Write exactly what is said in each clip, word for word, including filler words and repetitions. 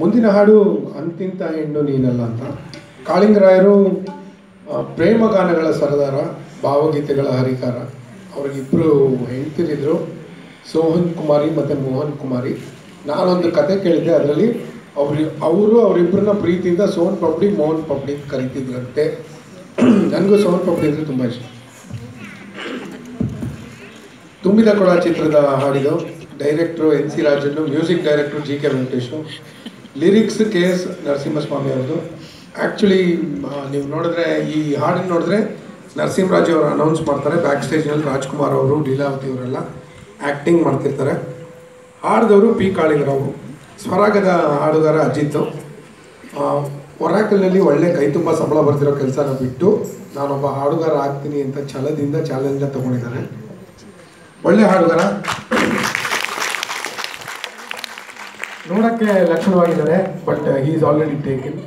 ಮುಂದಿನ ಹಾಡು ಅಂತಿಂತ ಹೆಣ್ಣು ನೀನಲ್ಲ ಅಂತ. ಕಾಳಿಂಗರಾಯರು ಪ್ರೇಮ ಗಾನಗಳ ಸರದಾರ, ಭಾವಗೀತೆಗಳ ಹರಿಕಾರ. ಅವ್ರಿಗಿಬ್ಬರು ಹೆಣ್ತಿರಿದ್ರು, ಸೋಹನ್ ಕುಮಾರಿ ಮತ್ತು ಮೋಹನ್ ಕುಮಾರಿ. ನಾನೊಂದು ಕತೆ ಕೇಳಿದ್ದೆ, ಅದರಲ್ಲಿ ಅವ್ರಿ ಅವರು ಅವರಿಬ್ಬರನ್ನ ಪ್ರೀತಿಯಿಂದ ಸೋಹನ್ ಪಪ್ಡಿ ಮೋಹನ್ ಪಪ್ಡಿ ಕರಿತಿದ್ರಂತೆ. ನನಗೂ ಸೋಹನ್ ಪಪ್ಡಿ ಅಂದರೆ ತುಂಬ ಇಷ್ಟ. ತುಂಬಿದ ಕೊಡ ಚಿತ್ರದ ಹಾಡಿದು. Director N C Rajan, music director G K Venkatesh, lyrics K S Narasimhaswamy ಅವ್ರದ್ದು. ಆ್ಯಕ್ಚುಲಿ ನೀವು ನೋಡಿದ್ರೆ, ಈ ಹಾಡನ್ನು ನೋಡಿದ್ರೆ ನರಸಿಂಹರಾಜು ಅವರು ಅನೌನ್ಸ್ ಮಾಡ್ತಾರೆ. ಬ್ಯಾಕ್ ಸ್ಟೇಜ್ನಲ್ಲಿ ರಾಜ್ಕುಮಾರ್ ಅವರು, ಲೀಲಾವತಿ ಅವರೆಲ್ಲ ಆ್ಯಕ್ಟಿಂಗ್ ಮಾಡ್ತಿರ್ತಾರೆ. ಹಾಡಿದವರು ಪಿ ಕಾಳಿಂಗರಾವ್, ಸ್ವರಾಗದ ಹಾಡುಗಾರ ಅಜಿತ್ತು. ಒರಾಕಲ್ನಲ್ಲಿ ಒಳ್ಳೆ ಕೈ ತುಂಬ ಸಂಬಳ ಬರ್ತಿರೋ ಕೆಲಸನ ಬಿಟ್ಟು ನಾನೊಬ್ಬ ಹಾಡುಗಾರ ಆಗ್ತೀನಿ ಅಂತ ಛಲದಿಂದ ಚಾಲೆಂಜ್ ತೊಗೊಂಡಿದ್ದಾನೆ. ಒಳ್ಳೆ ಹಾಡುಗಾರ, ನೋಡೋಕ್ಕೆ ಲಕ್ಷಣವಾಗಿದ್ದಾರೆ, but he is already taken.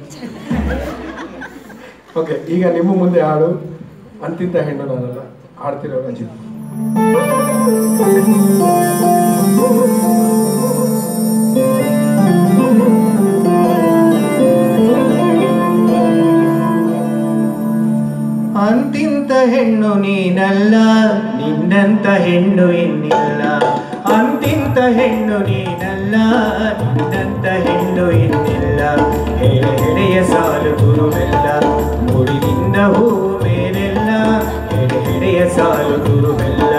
Okay, ಈಗ ನಿಮ್ಮ ಮುಂದೆ ಹಾಡು ಅಂತಿಂತ ಹೆಣ್ಣು ನಾನಲ್ಲ, ಹಾಡ್ತಿರೋ ಅಜಿತ್. ಅಂತಿಂತ ಹೆಣ್ಣು ನೀನಲ್ಲ, ನಿನ್ನಂತ ಹೆಣ್ಣು ಇನ್ನಿಲ್ಲ. ಅಂತಿಂತ ಹೆಣ್ಣು ನೀನಲ್ಲ, ನಿನ್ನಂತ ಹೆಣ್ಣು ಇನ್ನಿಲ್ಲ. ಹೆಡೆ ಹೆಡೆಯ ಸಾಲು ಗುರುವೆಲ್ಲ, ಮುಡಿಯಿಂದ ಹೂ ಮೇಲೆಲ್ಲ. ಹೆಡೆ ಹೆಡೆಯ ಸಾಲು ಗುರುವೆಲ್ಲ,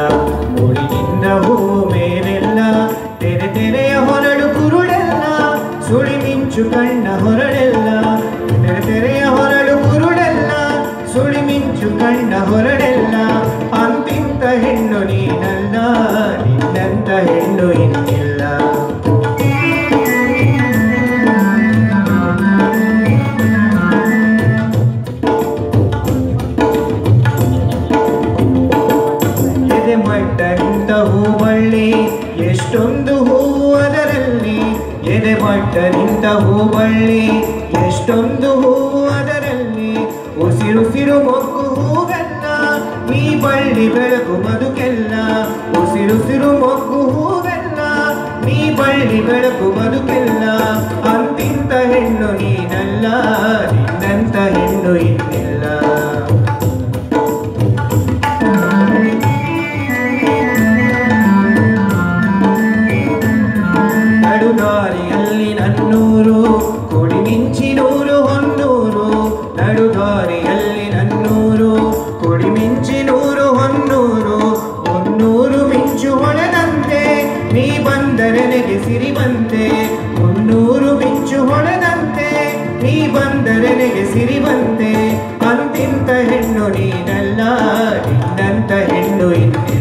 ಮುಡಿಯಿಂದ ಹೂ ಮೇಲೆಲ್ಲ. ತೆರೆ ತೆರೆಯ ಹೊರಡು ಕುರುಡೆಲ್ಲ, ಸುಳಿ ಮಿಂಚು ಕಣ್ಣ ಹೊರಡೆಲ್ಲ. ತೆರೆ ತೆರೆಯ ಹೊರಡು ಕುರುಡೆಲ್ಲ, ಸುಳಿ ಮಿಂಚು ಕಣ್ಣ ಹೊರಡೆಲ್ಲ. ಅಂತಿಂತ ಹೆಣ್ಣು ನೀನಲ್ಲ, ನಿನ್ನಂತ ಹೆಣ್ಣು ಇನ್ನಿಲ್ಲ. ಎದೆ ಮಟ್ಟಂತ ಹೂವಳ್ಳಿ, ಎಷ್ಟೊಂದು ಹೂವು ಅದರಲ್ಲಿ. ಎದೆ ಮಟ್ಟಂತ ಹೂವಳ್ಳಿ, ಎಷ್ಟೊಂದು ಹೂವು ಅದರಲ್ಲಿ. ಉಸಿರುಸಿರು ಮೊಗ್ಗು ಹೂವೆಲ್ಲ, ನೀ ಬಳ್ಳಿ ಬೆಳಕು ಬದುಕೆಲ್ಲ. ಉಸಿರುಸಿರು ಮೊಗ್ಗು ಹೂವೆಲ್ಲ, ನೀ ಬಳ್ಳಿ ಬೆಳಕು ಬದುಕೆಲ್ಲ. ಅಂತಿಂತ ಹೆಣ್ಣು ನೀನಲ್ಲ, ನಿನ್ನಂತ ಹೆಣ್ಣು ಇನ್ನಿಲ್ಲ. ನಡುದಾರಿಯಲ್ಲಿ ನನ್ನೂರು, ಕೊಡಿ ಮಿಂಚಿ ನೂರು ಹೊನ್ನೂರು. ನಡುದಾರಿಯಲ್ಲಿ ನನ್ನೂರು, ಕೊಡಿ ಮಿಂಚಿ ನೂರು ಹೊನ್ನೂರು. ಮುನ್ನೂರು ಮಿಂಚು ಹೊಳೆದಂತೆ, ನೀ ಬಂದರೆ ನೆಗೆ ಸಿರಿವಂತೆ. ಮುನ್ನೂರು ಮಿಂಚು ಹೊಳೆದಂತೆ, ನೀ ಬಂದರೆ ನೆಗೆ ಸಿರಿವಂತೆ. ಅಂತಿಂತ ಹೆಣ್ಣು ನೀನಲ್ಲ, ನಿನ್ನಂತ ಹೆಣ್ಣು ಇನ್ನಿಲ್ಲ.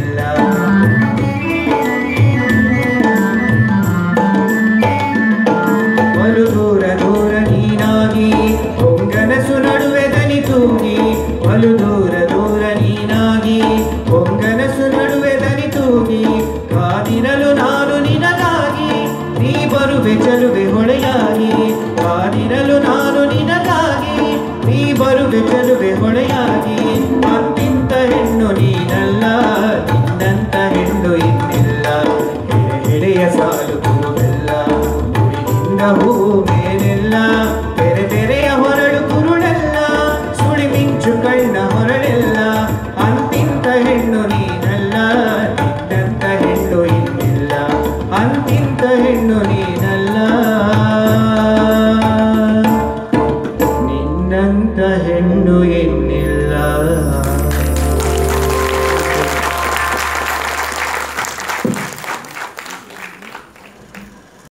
ಚಲುವೆ ಹೊಳೆಯಾಗಿ, ಕಾದಿರಲು ನಾನು ನಿನಗಾಗಿ. ನೀ ಬರುವೆ ಚಲುವೆ ಹೊಳೆಯಾಗಿ. ಅಂತಿಂತ ಹೆಣ್ಣು ನೀನಲ್ಲ, ನಿನ್ನಂತ ಹೆಣ್ಣು ಇನ್ನಿಲ್ಲ. ಎಡೆಯ ಸಾಲು ಗುರುವೆಲ್ಲ, ಗುರಿಯಿಂದ ಹೂ